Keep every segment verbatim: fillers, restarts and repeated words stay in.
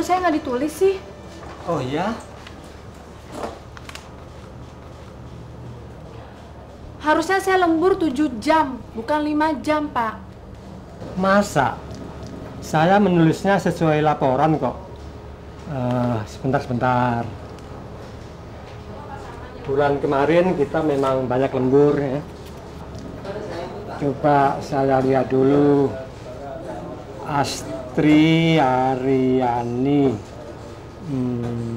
Saya nggak ditulis sih. Oh ya? Harusnya saya lembur tujuh jam, bukan lima jam, Pak. Masa? Saya menulisnya sesuai laporan kok. Uh, sebentar, sebentar. Bulan kemarin kita memang banyak lembur ya. Coba saya lihat dulu. Astri. Astri Ariani. Hmm.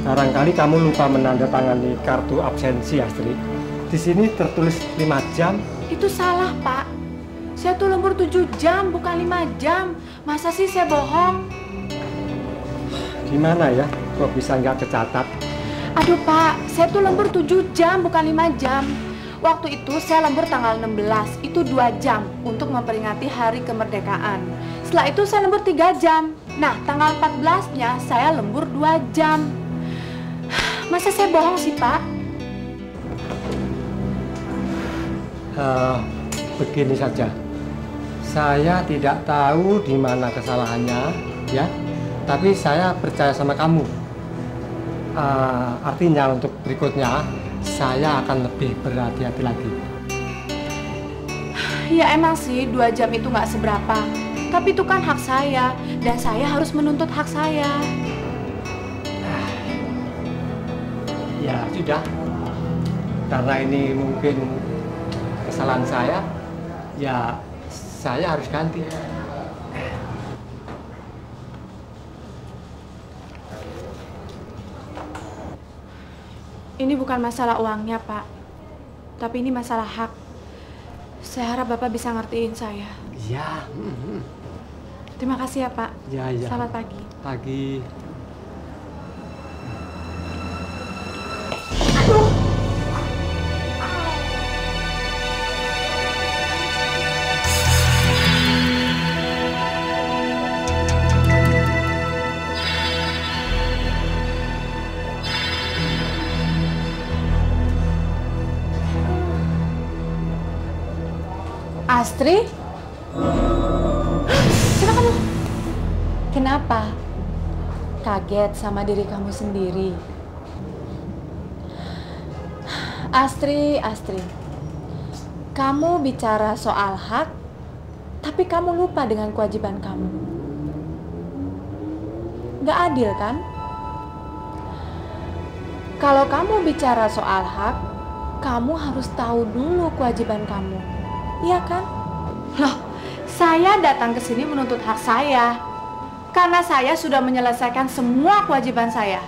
Barangkali kamu lupa menandatangani kartu absensi, Astri. Di sini tertulis lima jam. Itu salah, Pak. Saya tuh lembur tujuh jam, bukan lima jam. Masa sih saya bohong? Gimana ya? Kok bisa nggak kecatat? Aduh Pak, saya tuh lembur tujuh jam, bukan lima jam. Waktu itu saya lembur tanggal enam belas, itu dua jam untuk memperingati hari kemerdekaan. Setelah itu saya lembur tiga jam. Nah, tanggal empat belasnya saya lembur dua jam. Masa saya bohong sih Pak? Uh, begini saja. Saya tidak tahu di mana kesalahannya, ya. Tapi saya percaya sama kamu. Uh, artinya untuk berikutnya saya akan lebih berhati-hati lagi. Ya emang sih dua jam itu nggak seberapa, tapi itu kan hak saya dan saya harus menuntut hak saya. Ya sudah, karena ini mungkin kesalahan saya, ya saya harus ganti. Ini bukan masalah uangnya, Pak. Tapi ini masalah hak. Saya harap Bapak bisa ngertiin saya. Iya. Terima kasih ya, Pak. Ya, ya. Selamat pagi. Pagi. Astri? Kenapa kamu? Kenapa? Kaget sama diri kamu sendiri. Astri, Astri. Kamu bicara soal hak, tapi kamu lupa dengan kewajiban kamu. Nggak adil kan? Kalau kamu bicara soal hak, kamu harus tahu dulu kewajiban kamu. Iya kan? Loh, saya datang ke sini menuntut hak saya. Karena saya sudah menyelesaikan semua kewajiban saya.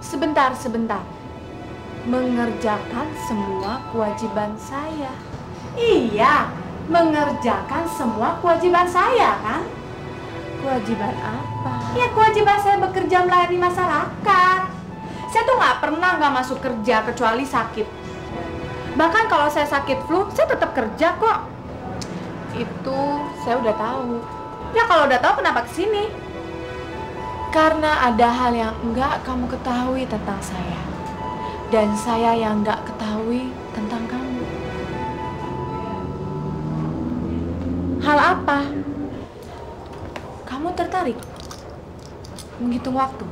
Sebentar, sebentar. Mengerjakan semua kewajiban saya. Iya, mengerjakan semua kewajiban saya, kan? Kewajiban apa? Ya, kewajiban saya bekerja melayani masyarakat. Saya tuh nggak pernah nggak masuk kerja kecuali sakit. Bahkan kalau saya sakit flu, saya tetap kerja kok. Itu saya udah tahu. Ya kalau udah tahu kenapa kesini? Karena ada hal yang enggak kamu ketahui tentang saya. Dan saya yang enggak ketahui tentang kamu. Hal apa? Kamu tertarik? Menghitung waktu.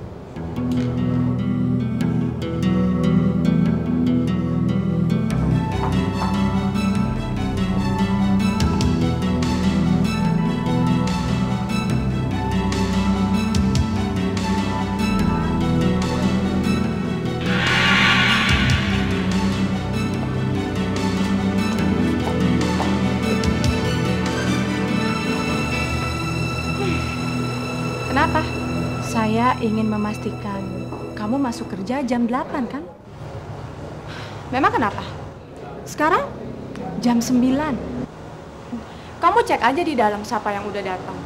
Saya ingin memastikan kamu masuk kerja jam delapan, kan? Memang kenapa? Sekarang jam sembilan. Kamu cek aja di dalam siapa yang udah datang.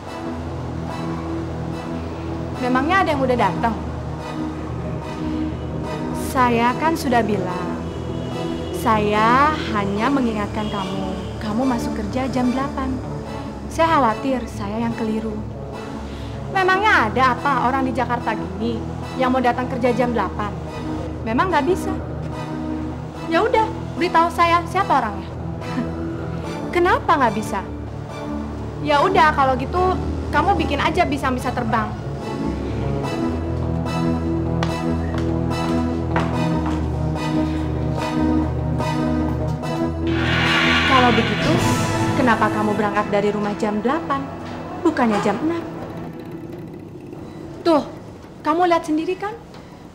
Memangnya ada yang udah datang? Saya kan sudah bilang, saya hanya mengingatkan kamu. Kamu masuk kerja jam delapan. Saya khawatir saya yang keliru. Memangnya ada apa orang di Jakarta gini yang mau datang kerja jam delapan? Memang nggak bisa. Ya udah, beritahu saya siapa orangnya. Kenapa nggak bisa? Ya udah, kalau gitu kamu bikin aja bisa-bisa terbang. Kalau begitu, kenapa kamu berangkat dari rumah jam delapan, bukannya jam enam? Tuh, kamu lihat sendiri kan?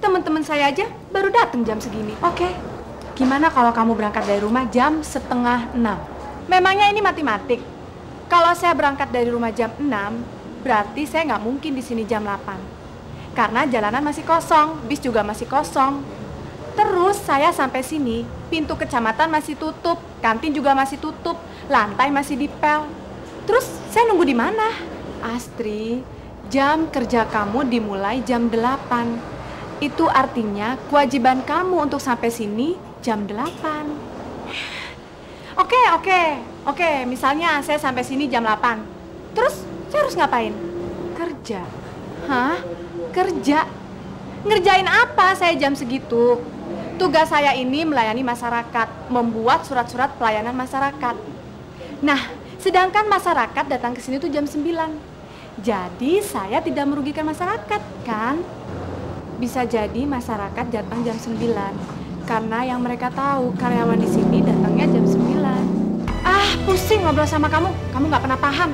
Teman-teman saya aja baru datang jam segini. Oke, okay. Gimana kalau kamu berangkat dari rumah jam setengah enam? Memangnya ini matematik? Kalau saya berangkat dari rumah jam enam, berarti saya nggak mungkin di sini jam delapan. Karena jalanan masih kosong, bis juga masih kosong. Terus saya sampai sini, pintu kecamatan masih tutup, kantin juga masih tutup, lantai masih dipel. Terus saya nunggu di mana? Astri, jam kerja kamu dimulai jam delapan. Itu artinya kewajiban kamu untuk sampai sini jam delapan. Oke, oke, oke, misalnya saya sampai sini jam delapan. Terus saya harus ngapain? Kerja. Hah? Kerja? Ngerjain apa saya jam segitu? Tugas saya ini melayani masyarakat, membuat surat-surat pelayanan masyarakat. Nah, sedangkan masyarakat datang ke sini tuh jam sembilan. Jadi saya tidak merugikan masyarakat, kan? Bisa jadi masyarakat datang jam sembilan. Karena yang mereka tahu, karyawan di sini datangnya jam sembilan. Ah, pusing ngobrol sama kamu. Kamu nggak pernah paham.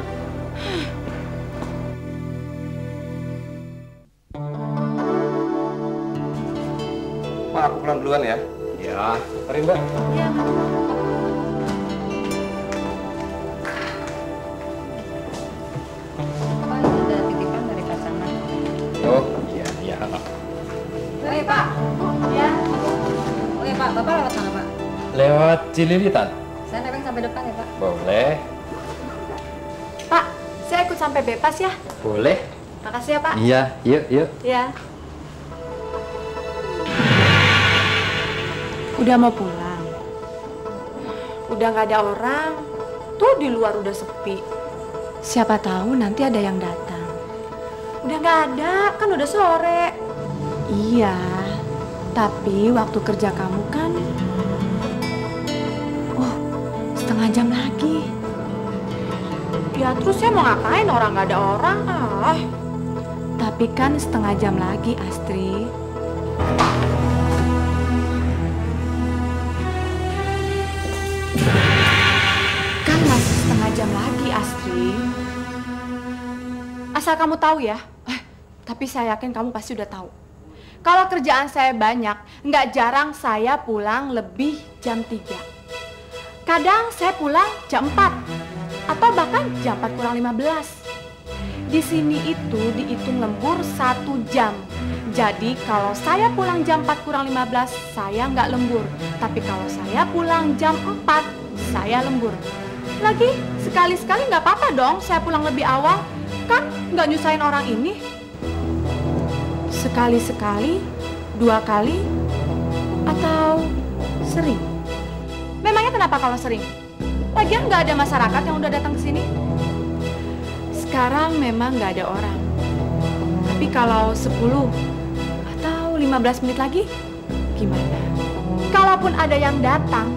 Ma, aku pulang duluan ya. Ya. Mari, Mbak. Iya, Mbak. Pak, sudah titipan dari pasangan. Oh, iya, iya. Oke, Pak. Iya. Oke, Pak. Bapak lewat mana, Pak? Lewat Cililitan. Saya nebeng sampai depan ya, Pak? Boleh. Pak, saya ikut sampai bebas ya? Boleh. Makasih ya, Pak. Iya, yuk, yuk. Iya. Udah mau pulang, udah nggak ada orang, tuh di luar udah sepi. Siapa tahu nanti ada yang datang. Udah nggak ada, kan udah sore. Iya, tapi waktu kerja kamu kan, oh setengah jam lagi. Ya terus saya mau ngapain orang nggak ada orang? Ah, tapi kan setengah jam lagi, Astri. Jam lagi, Astri. Asal kamu tahu ya, eh, tapi saya yakin kamu pasti udah tahu. Kalau kerjaan saya banyak, nggak jarang saya pulang lebih jam tiga. Kadang saya pulang jam empat, atau bahkan jam empat kurang lima belas. Di sini itu dihitung lembur satu jam. Jadi kalau saya pulang jam empat kurang lima belas, saya nggak lembur. Tapi kalau saya pulang jam empat, saya lembur. Lagi, sekali-sekali nggak apa-apa dong saya pulang lebih awal. Kan nggak nyusahin orang ini. Sekali-sekali, dua kali, atau sering? Memangnya kenapa kalau sering? Lagian nggak ada masyarakat yang udah datang ke sini. Sekarang memang nggak ada orang. Tapi kalau sepuluh atau lima belas menit lagi, gimana? Kalaupun ada yang datang,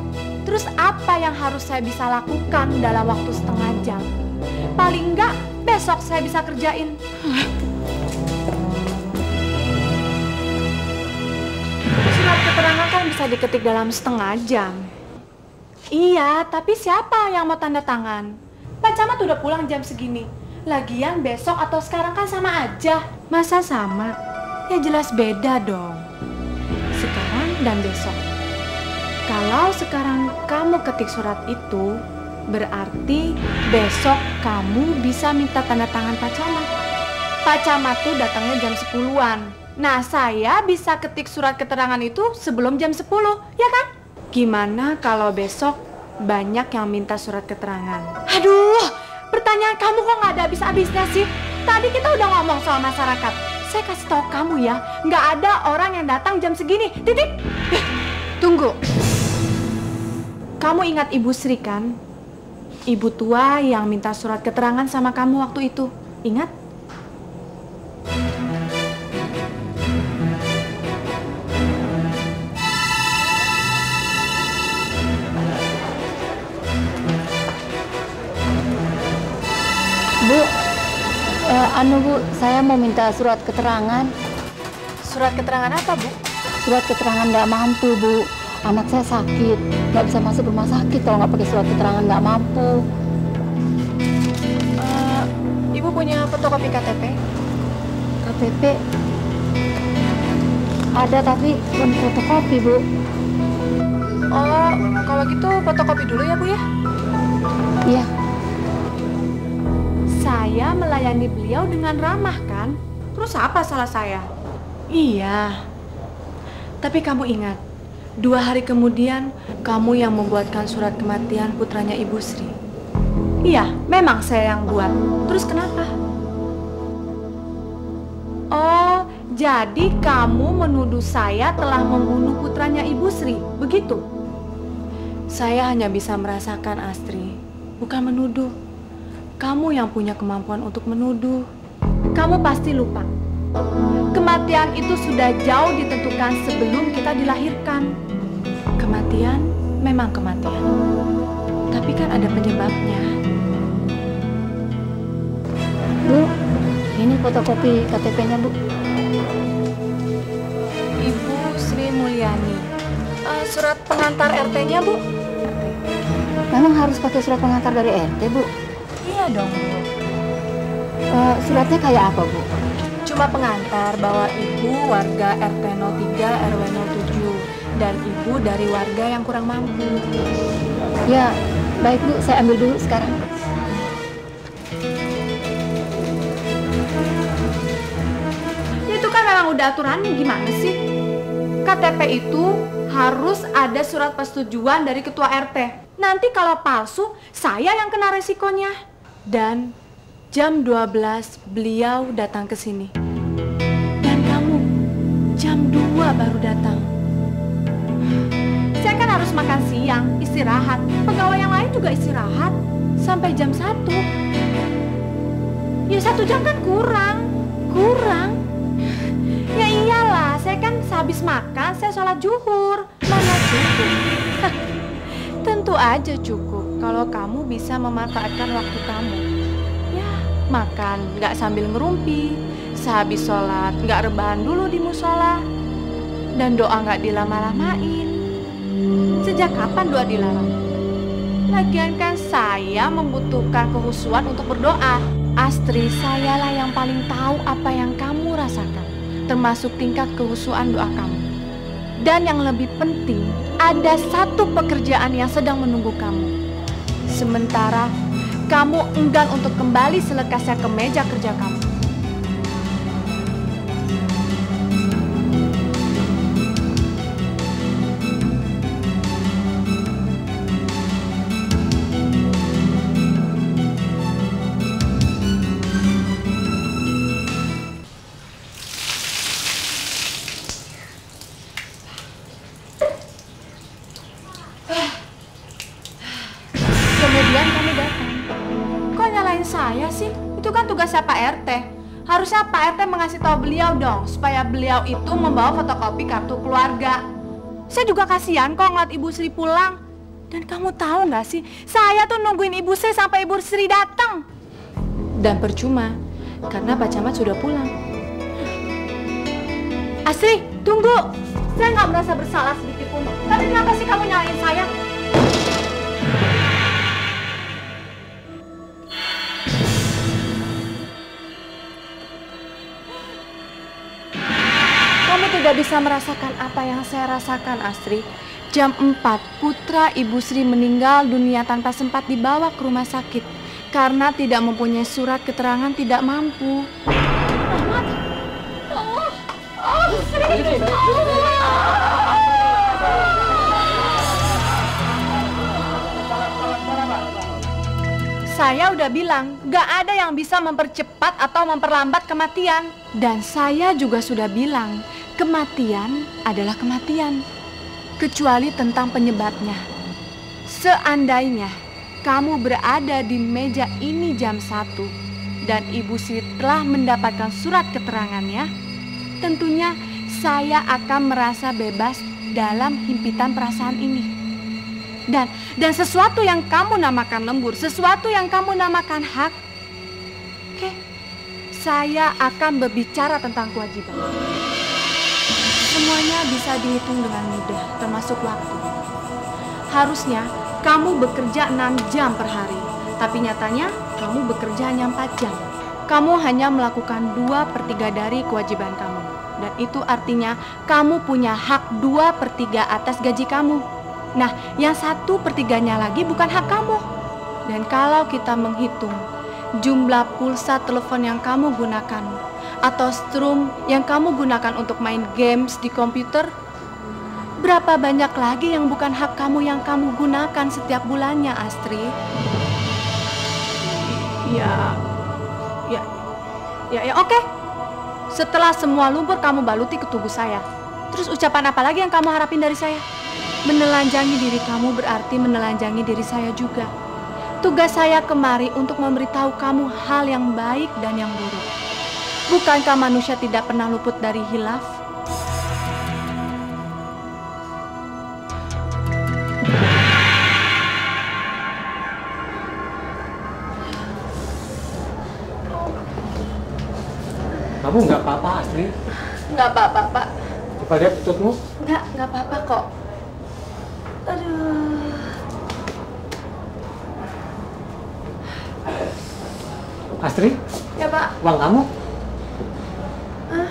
terus apa yang harus saya bisa lakukan dalam waktu setengah jam? Paling enggak besok saya bisa kerjain. Surat keterangan kan bisa diketik dalam setengah jam. Iya, tapi siapa yang mau tanda tangan? Pak Camat udah pulang jam segini. Lagian besok atau sekarang kan sama aja. Masa sama? Ya jelas beda dong. Sekarang dan besok. Kalau sekarang kamu ketik surat itu, berarti besok kamu bisa minta tanda tangan Pak Camat. Pak Pak Camat tuh datangnya jam sepuluhan. Nah, saya bisa ketik surat keterangan itu sebelum jam sepuluh, ya kan? Gimana kalau besok banyak yang minta surat keterangan? Aduh, pertanyaan kamu kok nggak ada habis-habisnya sih? Tadi kita udah ngomong soal masyarakat. Saya kasih tahu kamu ya, nggak ada orang yang datang jam segini. Titik. Eh, tunggu. Kamu ingat Ibu Sri kan? Ibu tua yang minta surat keterangan sama kamu waktu itu. Ingat? Bu, eh, anu Bu, saya mau minta surat keterangan. Surat keterangan apa, Bu? Surat keterangan nggak mampu, Bu. Anak saya sakit, nggak bisa masuk rumah sakit kalau nggak pakai surat keterangan nggak mampu. Uh, Ibu punya fotokopi K T P? K T P? Ada tapi belum fotokopi, Bu. Oh, kalau gitu fotokopi dulu ya, Bu ya? Iya. Saya melayani beliau dengan ramah kan? Terus apa salah saya? Iya. Tapi kamu ingat, dua hari kemudian kamu yang membuatkan surat kematian putranya Ibu Sri. Iya, memang saya yang buat. Terus kenapa? Oh, jadi kamu menuduh saya telah membunuh putranya Ibu Sri, begitu? Saya hanya bisa merasakan, Astri, bukan menuduh. Kamu yang punya kemampuan untuk menuduh. Kamu pasti lupa. Kematian itu sudah jauh ditentukan sebelum kita dilahirkan. Kematian memang kematian. Tapi kan ada penyebabnya. Bu, ini fotokopi K T P-nya, Bu. Ibu Sri Mulyani. Uh, surat pengantar R T-nya, Bu. Memang harus pakai surat pengantar dari R T, Bu? Iya dong, Bu. Uh, suratnya kayak apa, Bu? Cuma pengantar bahwa Ibu warga R T nol tiga R W nol tujuh dan Ibu dari warga yang kurang mampu. Ya, baik, Bu. Saya ambil dulu sekarang. Itu kan memang udah aturannya, gimana sih? K T P itu harus ada surat persetujuan dari ketua R T. Nanti kalau palsu, saya yang kena resikonya. Dan jam dua belas beliau datang ke sini. Dan kamu jam dua baru datang. Saya kan harus makan siang, istirahat. Pegawai yang lain juga istirahat. Sampai jam satu. Ya satu jam kan kurang. Kurang. Ya iyalah, saya kan sehabis makan, saya sholat zuhur. Mana cukup? Tentu aja cukup. Kalau kamu bisa memanfaatkan waktu kamu, ya makan nggak sambil ngerumpi, sehabis sholat nggak rebahan dulu di musola, dan doa nggak dilama-lamain. Sejak kapan doa dilarang? Lagian kan saya membutuhkan kehusuan untuk berdoa. Astri, sayalah yang paling tahu apa yang kamu rasakan, termasuk tingkat kehusuan doa kamu. Dan yang lebih penting, ada satu pekerjaan yang sedang menunggu kamu. Sementara kamu enggan untuk kembali selekasnya ke meja kerja kamu. Saya sih, itu kan tugasnya Pak R T. Harusnya Pak R T mengasih tahu beliau dong, supaya beliau itu membawa fotokopi kartu keluarga. Saya juga kasihan kok ngeliat Ibu Sri pulang. Dan kamu tahu nggak sih, saya tuh nungguin Ibu Sri sampai Ibu Sri datang. Dan percuma, karena Pak Camat sudah pulang. Astri, tunggu. Saya nggak merasa bersalah sedikitpun. Tapi kenapa sih kamu nyalain saya? Tidak bisa merasakan apa yang saya rasakan, Astri. Jam empat, putra Ibu Sri meninggal dunia tanpa sempat dibawa ke rumah sakit karena tidak mempunyai surat keterangan tidak mampu. Saya udah bilang, gak ada yang bisa mempercepat atau memperlambat kematian. Dan saya juga sudah bilang, kematian adalah kematian. Kecuali tentang penyebabnya. Seandainya kamu berada di meja ini jam satu dan Ibu Sri telah mendapatkan surat keterangannya, tentunya saya akan merasa bebas dalam himpitan perasaan ini. Dan, dan sesuatu yang kamu namakan lembur, sesuatu yang kamu namakan hak, oke, saya akan berbicara tentang kewajiban. Semuanya bisa dihitung dengan mudah, termasuk waktu. Harusnya kamu bekerja enam jam per hari, tapi nyatanya kamu bekerja hanya empat jam. Kamu hanya melakukan dua per tiga dari kewajiban kamu. Dan itu artinya kamu punya hak dua per tiga atas gaji kamu. Nah, yang satu pertiganya lagi bukan hak kamu. Dan kalau kita menghitung jumlah pulsa telepon yang kamu gunakan atau strum yang kamu gunakan untuk main games di komputer, berapa banyak lagi yang bukan hak kamu yang kamu gunakan setiap bulannya, Astri? Ya, ya, ya, ya oke. Setelah semua lumpur kamu baluti ke tubuh saya, terus ucapan apa lagi yang kamu harapin dari saya? Menelanjangi diri kamu berarti menelanjangi diri saya juga. Tugas saya kemari untuk memberitahu kamu hal yang baik dan yang buruk. Bukankah manusia tidak pernah luput dari hilaf? Kamu nggak apa-apa, Astri? Nggak apa-apa, Pak. Coba lihat tutupmu. Nggak, nggak apa-apa kok. Aduh. Astri? Ya, Pak. Uang kamu? Uh.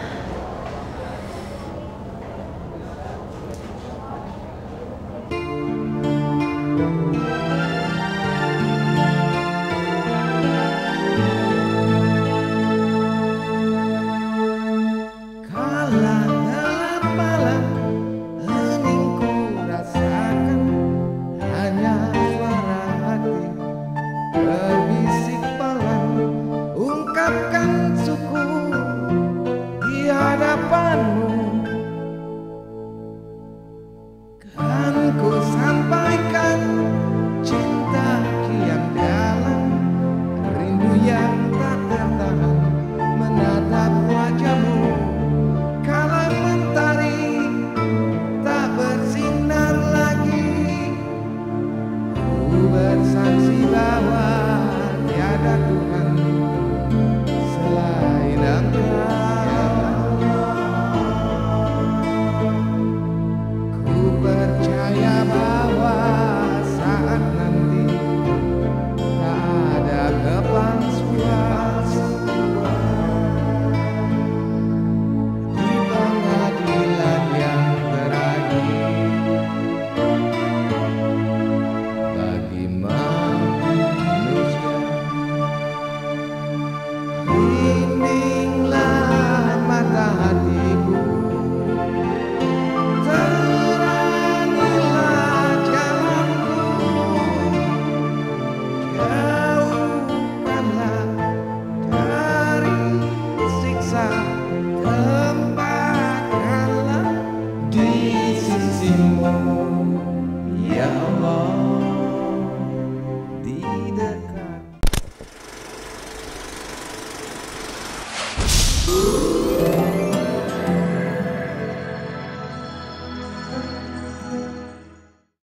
Ooh.